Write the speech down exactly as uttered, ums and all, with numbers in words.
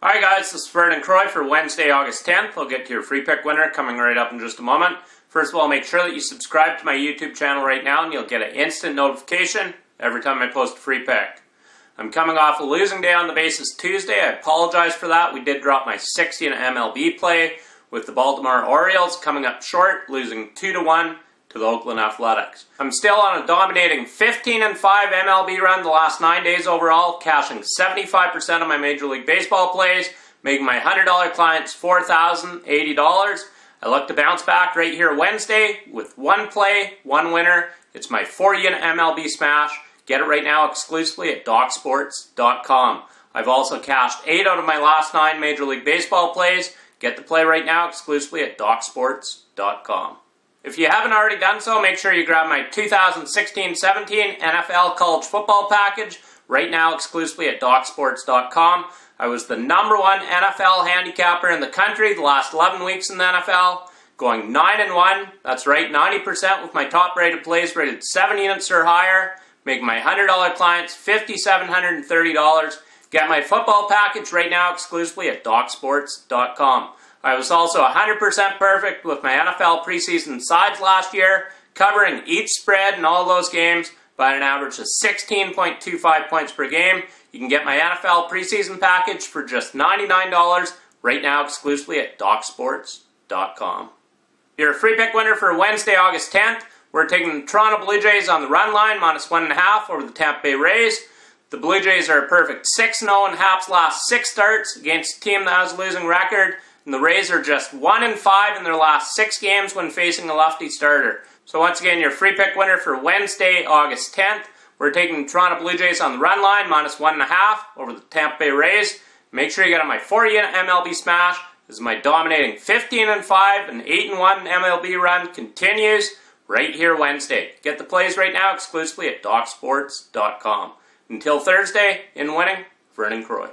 Alright guys, this is Vernon Croy for Wednesday, August tenth. I'll get to your free pick winner coming right up in just a moment. First of all, make sure that you subscribe to my YouTube channel right now and you'll get an instant notification every time I post a free pick. I'm coming off a losing day on the basis Tuesday. I apologize for that. We did drop my sixty in M L B play with the Baltimore Orioles coming up short, losing two to one to the Oakland Athletics. I'm still on a dominating fifteen and five M L B run the last nine days overall, cashing seventy-five percent of my Major League Baseball plays, making my one hundred dollar clients four thousand eighty dollars. I look to bounce back right here Wednesday with one play, one winner. It's my four unit M L B smash. Get it right now exclusively at Doc Sports dot com. I've also cashed eight out of my last nine Major League Baseball plays. Get the play right now exclusively at Doc Sports dot com. If you haven't already done so, make sure you grab my two thousand sixteen seventeen N F L College Football Package right now exclusively at Doc Sports dot com. I was the number one N F L handicapper in the country the last eleven weeks in the N F L, going nine and one. That's right, ninety percent with my top-rated plays rated seven units or higher, making my one hundred dollar clients five thousand seven hundred thirty dollars. Get my football package right now exclusively at Doc Sports dot com. I was also one hundred percent perfect with my N F L preseason sides last year, covering each spread in all those games by an average of sixteen point two five points per game. You can get my N F L preseason package for just ninety-nine dollars right now exclusively at Doc Sports dot com. Your free pick winner for Wednesday, August tenth. We're taking the Toronto Blue Jays on the run line, minus one and a half over the Tampa Bay Rays. The Blue Jays are a perfect six and oh in Hap's last six starts against a team that has a losing record. And the Rays are just one and five in their last six games when facing a lefty starter. So once again, your free pick winner for Wednesday, August tenth. We're taking the Toronto Blue Jays on the run line, minus one and a half over the Tampa Bay Rays. Make sure you get on my four unit M L B smash. This is my dominating fifteen and five and eight and one M L B run continues right here Wednesday. Get the plays right now exclusively at Doc Sports dot com. Until Thursday, in winning, Vernon Croy.